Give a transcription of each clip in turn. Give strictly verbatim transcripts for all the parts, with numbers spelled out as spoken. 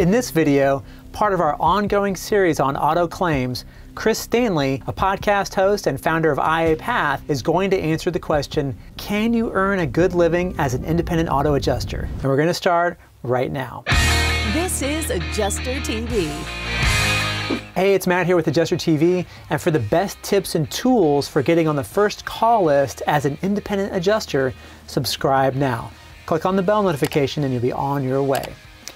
In this video, part of our ongoing series on auto claims, Chris Stanley, a podcast host and founder of I A Path, is going to answer the question, can you earn a good living as an independent auto adjuster? And we're going to start right now. This is Adjuster T V. Hey, it's Matt here with Adjuster T V, and for the best tips and tools for getting on the first call list as an independent adjuster, subscribe now. Click on the bell notification and you'll be on your way.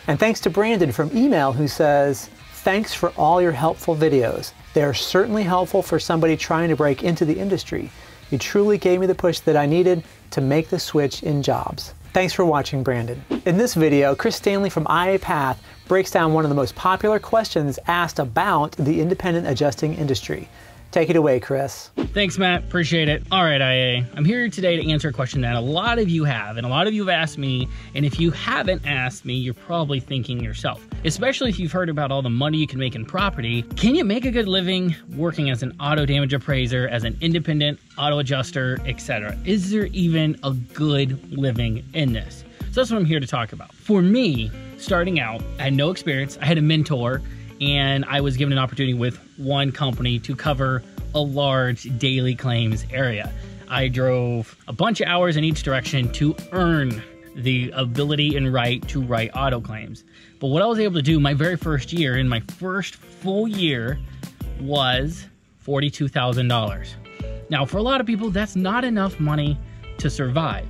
And thanks to Brandon from email who says, thanks for all your helpful videos. They are certainly helpful for somebody trying to break into the industry. You truly gave me the push that I needed to make the switch in jobs. Thanks for watching, Brandon. In this video, Chris Stanley from I A Path breaks down one of the most popular questions asked about the independent adjusting industry. Take it away, Chris. Thanks, Matt. Appreciate it. All right, I A. I'm here today to answer a question that a lot of you have, and a lot of you have asked me, and if you haven't asked me, you're probably thinking yourself, especially if you've heard about all the money you can make in property, can you make a good living working as an auto damage appraiser, as an independent auto adjuster, et cetera? Is there even a good living in this? So that's what I'm here to talk about. For me, starting out, I had no experience. I had a mentor, and I was given an opportunity with one company to cover a large daily claims area. I drove a bunch of hours in each direction to earn the ability and right to write auto claims. But what I was able to do my very first year, in my first full year, was forty-two thousand dollars. Now, for a lot of people, that's not enough money to survive.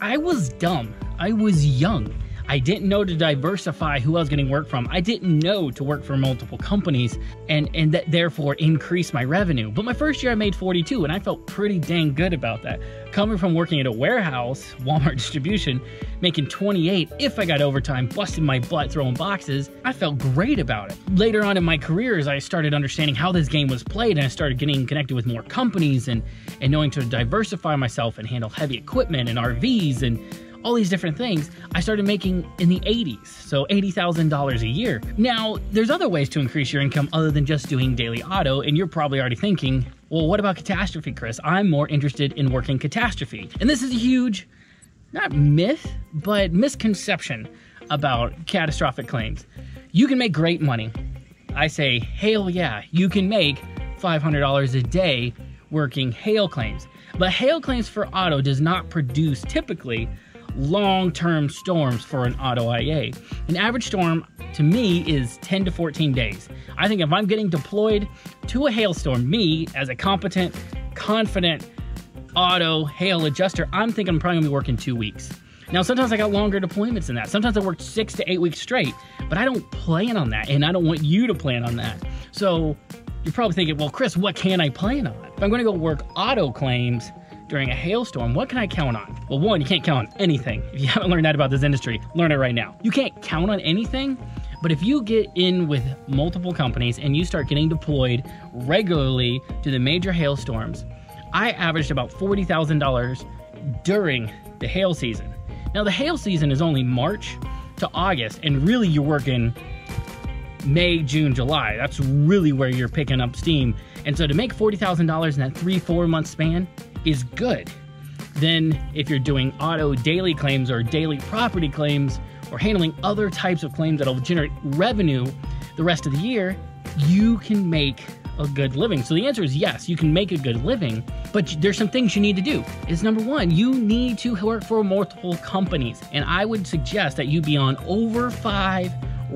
I was dumb. I was young. I didn't know to diversify who I was getting work from. I didn't know to work for multiple companies and, and that therefore increase my revenue. But my first year I made forty-two and I felt pretty dang good about that. Coming from working at a warehouse, Walmart distribution, making twenty-eight, if I got overtime, busting my butt, throwing boxes, I felt great about it. Later on in my career, as I started understanding how this game was played and I started getting connected with more companies and, and knowing to diversify myself and handle heavy equipment and R Vs and all these different things, I started making in the eighties, so eighty thousand dollars a year. Now, there's other ways to increase your income other than just doing daily auto, and you're probably already thinking, well, what about catastrophe, Chris? I'm more interested in working catastrophe. And this is a huge, not myth, but misconception about catastrophic claims. You can make great money. I say, hell yeah, you can make five hundred dollars a day working hail claims. But hail claims for auto does not produce typically long-term storms for an auto I A. An average storm to me is ten to fourteen days. I think if I'm getting deployed to a hailstorm, me as a competent, confident auto hail adjuster, I'm thinking I'm probably gonna be working two weeks. Now, sometimes I got longer deployments than that. Sometimes I worked six to eight weeks straight, but I don't plan on that and I don't want you to plan on that. So you're probably thinking, well, Chris, what can I plan on? If I'm gonna go work auto claims during a hailstorm, what can I count on? Well, one, you can't count on anything. If you haven't learned that about this industry, learn it right now. You can't count on anything, but if you get in with multiple companies and you start getting deployed regularly to the major hailstorms, I averaged about forty thousand dollars during the hail season. Now, the hail season is only March to August, and really you're working May, June, July. That's really where you're picking up steam. And so to make forty thousand dollars in that three, four month span, is good. Then if you're doing auto daily claims or daily property claims or handling other types of claims that'll generate revenue the rest of the year, you can make a good living. So the answer is yes, you can make a good living, but there's some things you need to do. Is number one, you need to work for multiple companies. And I would suggest that you be on over five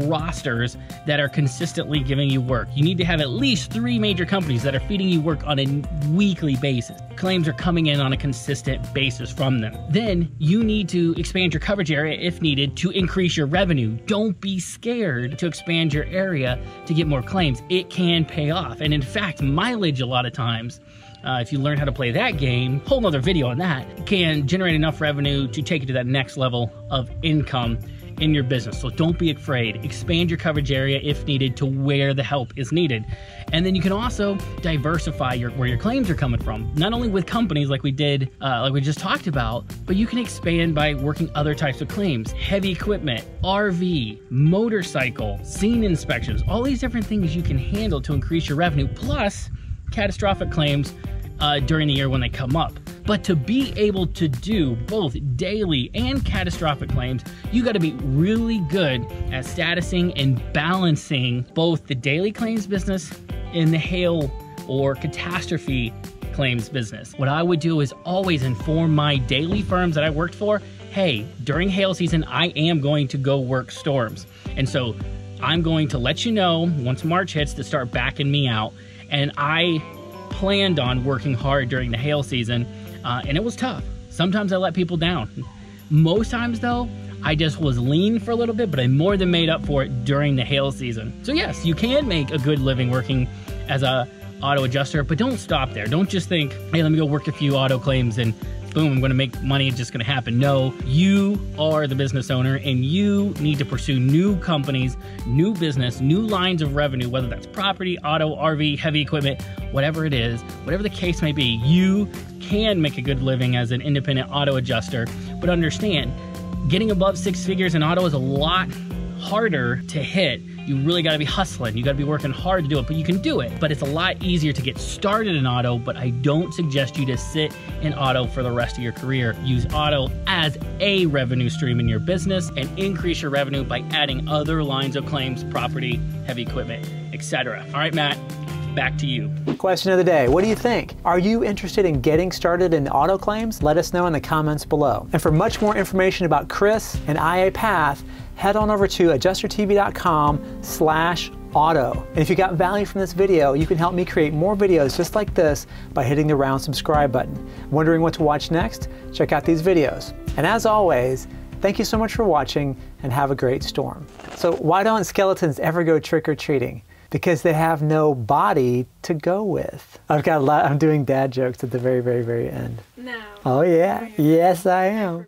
rosters that are consistently giving you work. You need to have at least three major companies that are feeding you work on a weekly basis. Claims are coming in on a consistent basis from them. Then you need to expand your coverage area if needed to increase your revenue. Don't be scared to expand your area to get more claims. It can pay off. And in fact, mileage a lot of times, Uh, if you learn how to play that game, whole nother video on that, can generate enough revenue to take you to that next level of income in your business. So don't be afraid. Expand your coverage area if needed to where the help is needed. And then you can also diversify your, where your claims are coming from, not only with companies like we did, uh, like we just talked about, but you can expand by working other types of claims, heavy equipment, R V, motorcycle, scene inspections, all these different things you can handle to increase your revenue, plus catastrophic claims uh, during the year when they come up. But to be able to do both daily and catastrophic claims, you gotta be really good at statusing and balancing both the daily claims business and the hail or catastrophe claims business. What I would do is always inform my daily firms that I worked for, hey, during hail season, I am going to go work storms. And so I'm going to let you know once March hits to start backing me out. And I planned on working hard during the hail season, uh, and it was tough. Sometimes I let people down. Most times though, I just was lean for a little bit, but I more than made up for it during the hail season. So yes, you can make a good living working as a auto adjuster, but don't stop there. Don't just think, hey, let me go work a few auto claims and boom, I'm gonna make money, it's just gonna happen. No, you are the business owner and you need to pursue new companies, new business, new lines of revenue, whether that's property, auto, R V, heavy equipment, whatever it is, whatever the case may be, you can make a good living as an independent auto adjuster, but understand, getting above six figures in auto is a lot harder to hit. You really gotta be hustling. You gotta be working hard to do it, but you can do it. But it's a lot easier to get started in auto, but I don't suggest you to sit in auto for the rest of your career. Use auto as a revenue stream in your business and increase your revenue by adding other lines of claims, property, heavy equipment, et cetera. All right, Matt, back to you. Question of the day, what do you think? Are you interested in getting started in auto claims? Let us know in the comments below. And for much more information about Chris and I A Path, head on over to adjuster T V dot com slash auto. And if you got value from this video, you can help me create more videos just like this by hitting the round subscribe button. Wondering what to watch next? Check out these videos. And as always, thank you so much for watching and have a great storm. So why don't skeletons ever go trick-or-treating? Because they have no body to go with. I've got a lot, I'm doing dad jokes at the very, very, very end. No. Oh yeah, yes I am.